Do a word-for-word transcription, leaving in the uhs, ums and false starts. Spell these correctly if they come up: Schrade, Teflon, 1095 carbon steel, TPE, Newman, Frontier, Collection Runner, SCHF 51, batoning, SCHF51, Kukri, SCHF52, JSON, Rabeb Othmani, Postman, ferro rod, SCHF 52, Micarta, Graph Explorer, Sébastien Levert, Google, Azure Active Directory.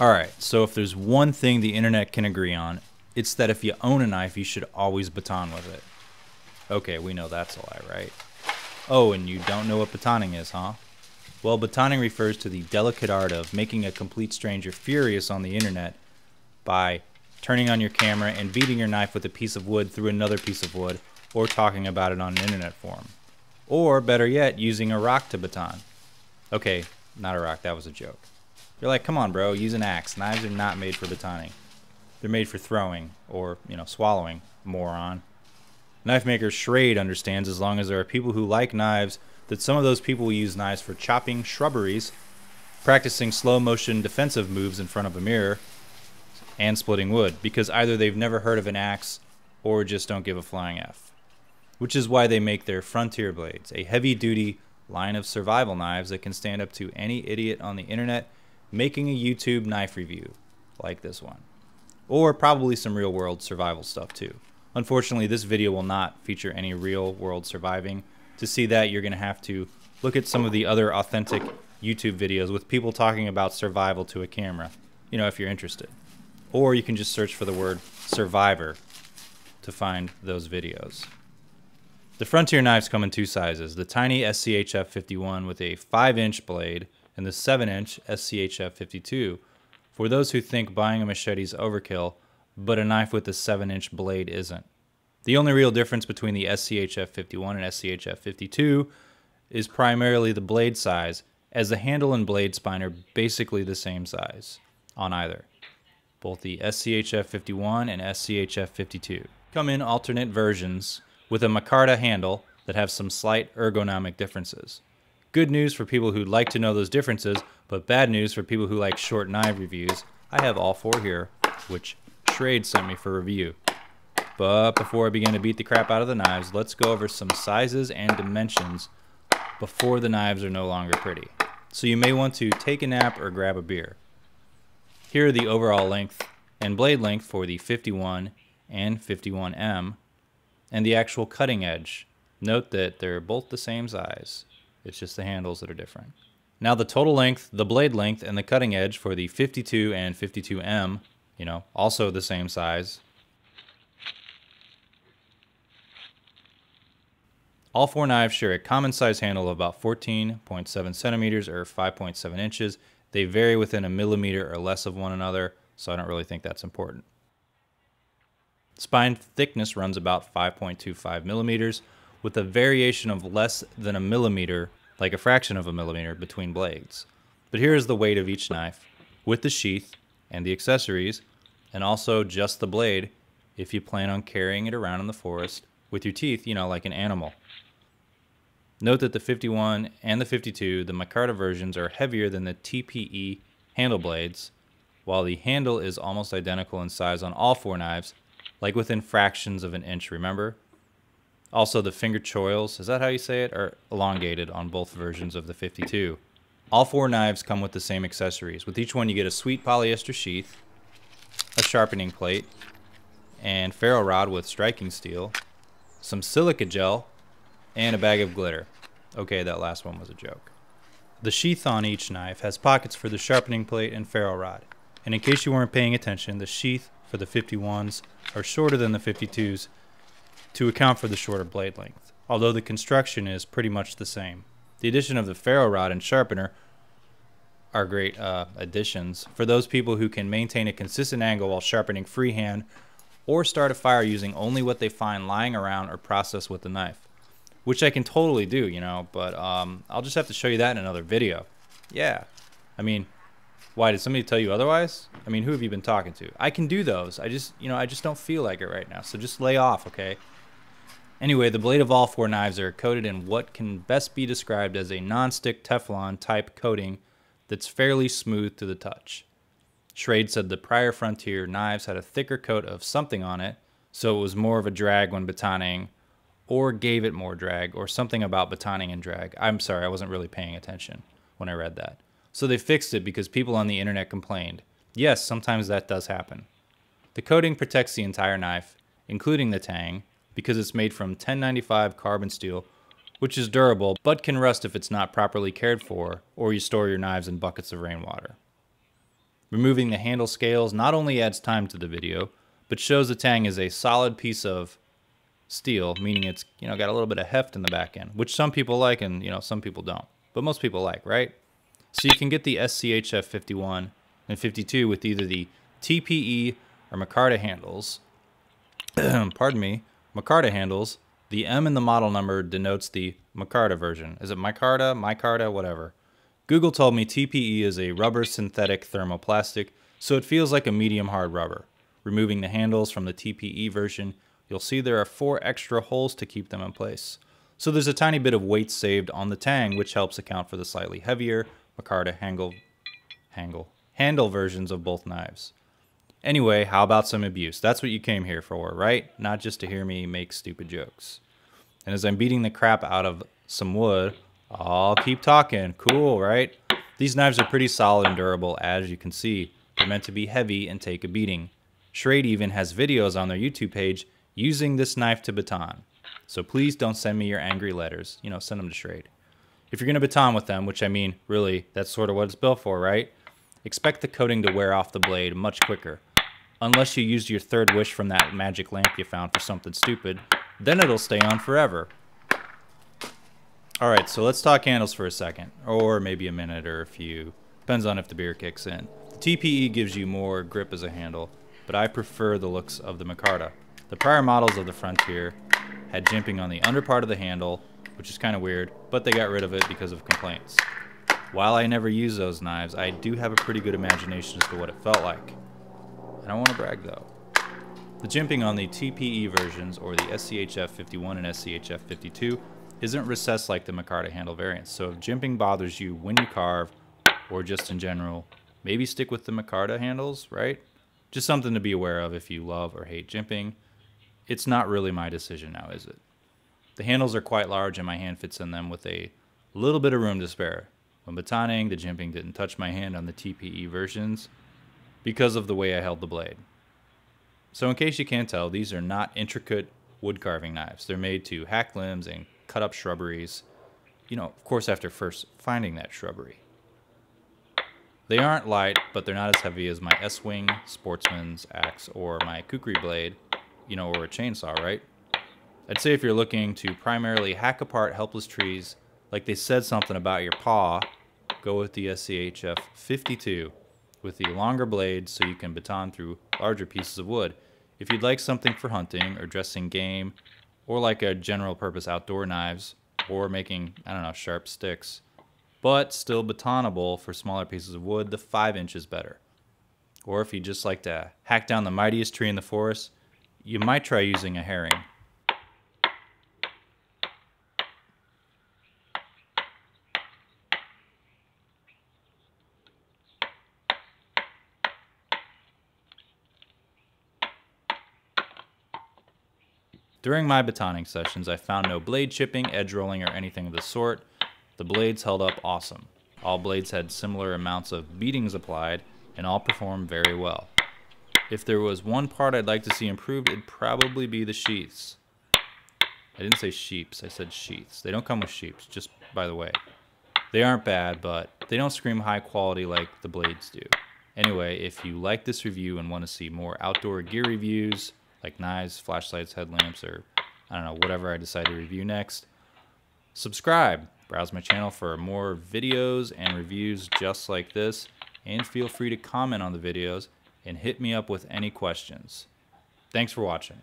All right, so if there's one thing the internet can agree on, it's that if you own a knife, you should always baton with it. Okay, we know that's a lie, right? Oh, and you don't know what batoning is, huh? Well, batoning refers to the delicate art of making a complete stranger furious on the internet by turning on your camera and beating your knife with a piece of wood through another piece of wood, or talking about it on an internet forum. Or, better yet, using a rock to baton. Okay, not a rock, that was a joke. You're like, come on, bro, use an axe. Knives are not made for batoning. They're made for throwing, or, you know, swallowing, moron. Knife maker Schrade understands, as long as there are people who like knives, that some of those people will use knives for chopping shrubberies, practicing slow-motion defensive moves in front of a mirror, and splitting wood, because either they've never heard of an axe, or just don't give a flying F. Which is why they make their Frontier Blades, a heavy-duty line of survival knives that can stand up to any idiot on the internet making a YouTube knife review like this one, or probably some real world survival stuff too. Unfortunately, this video will not feature any real world surviving. To see that, you're gonna have to look at some of the other authentic YouTube videos with people talking about survival to a camera, you know, if you're interested. Or you can just search for the word survivor to find those videos. The Frontier knives come in two sizes, the tiny S C H F fifty-one with a five inch blade and the seven inch S C H F fifty-two. For those who think buying a machete is overkill, but a knife with a seven inch blade isn't. The only real difference between the S C H F fifty-one and S C H F fifty-two is primarily the blade size, as the handle and blade spine are basically the same size on either. Both the S C H F fifty-one and S C H F fifty-two come in alternate versions with a Micarta handle that have some slight ergonomic differences. Good news for people who'd like to know those differences, but bad news for people who like short knife reviews. I have all four here, which Schrade sent me for review. But before I begin to beat the crap out of the knives, let's go over some sizes and dimensions before the knives are no longer pretty. So you may want to take a nap or grab a beer. Here are the overall length and blade length for the fifty-one and fifty-one M, and the actual cutting edge. Note that they're both the same size. It's just the handles that are different. Now the total length, the blade length, and the cutting edge for the fifty-two and fifty-two M, you know, also the same size. All four knives share a common size handle of about fourteen point seven centimeters or five point seven inches. They vary within a millimeter or less of one another, so I don't really think that's important. Spine thickness runs about five point two five millimeters, with a variation of less than a millimeter, like a fraction of a millimeter, between blades. But here is the weight of each knife, with the sheath and the accessories, and also just the blade, if you plan on carrying it around in the forest with your teeth, you know, like an animal. Note that the fifty-one and the fifty-two, the Micarta versions, are heavier than the T P E handle blades, while the handle is almost identical in size on all four knives, like within fractions of an inch, remember? Also, the finger choils, is that how you say it, are elongated on both versions of the fifty-two. All four knives come with the same accessories. With each one you get a sweet polyester sheath, a sharpening plate, and ferro rod with striking steel, some silica gel, and a bag of glitter. Okay, that last one was a joke. The sheath on each knife has pockets for the sharpening plate and ferro rod. And in case you weren't paying attention, the sheath for the fifty-ones are shorter than the fifty-twos, to account for the shorter blade length, although the construction is pretty much the same. The addition of the ferro rod and sharpener are great uh, additions for those people who can maintain a consistent angle while sharpening freehand, or start a fire using only what they find lying around or process with the knife, which I can totally do, you know, but um, I'll just have to show you that in another video. Yeah, I mean, why, did somebody tell you otherwise? I mean, who have you been talking to? I can do those, I just, you know, I just don't feel like it right now, so just lay off, okay? Anyway, the blade of all four knives are coated in what can best be described as a non-stick Teflon type coating that's fairly smooth to the touch. Schrade said the prior Frontier knives had a thicker coat of something on it, so it was more of a drag when batoning, or gave it more drag, or something about batoning and drag. I'm sorry, I wasn't really paying attention when I read that. So they fixed it because people on the internet complained. Yes, sometimes that does happen. The coating protects the entire knife, including the tang, because it's made from ten ninety-five carbon steel, which is durable, but can rust if it's not properly cared for, or you store your knives in buckets of rainwater. Removing the handle scales not only adds time to the video, but shows the tang is a solid piece of steel, meaning it's, you know, got a little bit of heft in the back end, which some people like and, you know, some people don't. But most people like, right? So you can get the S C H F fifty-one and fifty-two with either the T P E or Micarta handles. Pardon me, Micarta handles. The M in the model number denotes the Micarta version. Is it Micarta, Micarta, whatever? Google told me T P E is a rubber synthetic thermoplastic, so it feels like a medium hard rubber. Removing the handles from the T P E version, you'll see there are four extra holes to keep them in place. So there's a tiny bit of weight saved on the tang, which helps account for the slightly heavier Micarta handle, handle, handle versions of both knives. Anyway, how about some abuse? That's what you came here for, right? Not just to hear me make stupid jokes. And as I'm beating the crap out of some wood, I'll keep talking. Cool, right? These knives are pretty solid and durable, as you can see. They're meant to be heavy and take a beating. Schrade even has videos on their YouTube page using this knife to baton. So please don't send me your angry letters. You know, send them to Schrade. If you're going to baton with them, which I mean, really, that's sort of what it's built for, right? Expect the coating to wear off the blade much quicker. Unless you used your third wish from that magic lamp you found for something stupid, then it'll stay on forever. All right, so let's talk handles for a second, or maybe a minute or a few. Depends on if the beer kicks in. The T P E gives you more grip as a handle, but I prefer the looks of the Micarta. The prior models of the Frontier had jimping on the underpart of the handle, which is kind of weird, but they got rid of it because of complaints. While I never use those knives, I do have a pretty good imagination as to what it felt like. I don't want to brag though. The jimping on the T P E versions, or the S C H F fifty-one and S C H F fifty-two, isn't recessed like the Micarta handle variants, so if jimping bothers you when you carve, or just in general, maybe stick with the Micarta handles, right? Just something to be aware of if you love or hate jimping. It's not really my decision now, is it? The handles are quite large and my hand fits in them with a little bit of room to spare. When batoning, the jimping didn't touch my hand on the T P E versions because of the way I held the blade. So in case you can't tell, these are not intricate wood carving knives. They're made to hack limbs and cut up shrubberies, you know, of course after first finding that shrubbery. They aren't light, but they're not as heavy as my S-Wing, Sportsman's Axe, or my Kukri blade, you know, or a chainsaw, right? I'd say if you're looking to primarily hack apart helpless trees, like they said something about your paw, go with the S C H F fifty-two with the longer blade so you can baton through larger pieces of wood. If you'd like something for hunting or dressing game, or like a general purpose outdoor knives, or making, I don't know, sharp sticks, but still batonable for smaller pieces of wood, the five inch is better. Or if you just like to hack down the mightiest tree in the forest, you might try using a herring. During my batoning sessions, I found no blade chipping, edge rolling, or anything of the sort. The blades held up awesome. All blades had similar amounts of beatings applied, and all performed very well. If there was one part I'd like to see improved, it'd probably be the sheaths. I didn't say sheeps, I said sheaths. They don't come with sheeps, just by the way. They aren't bad, but they don't scream high quality like the blades do. Anyway, if you like this review and want to see more outdoor gear reviews, like knives, flashlights, headlamps, or I don't know, whatever I decide to review next. Subscribe, browse my channel for more videos and reviews just like this, and feel free to comment on the videos and hit me up with any questions. Thanks for watching.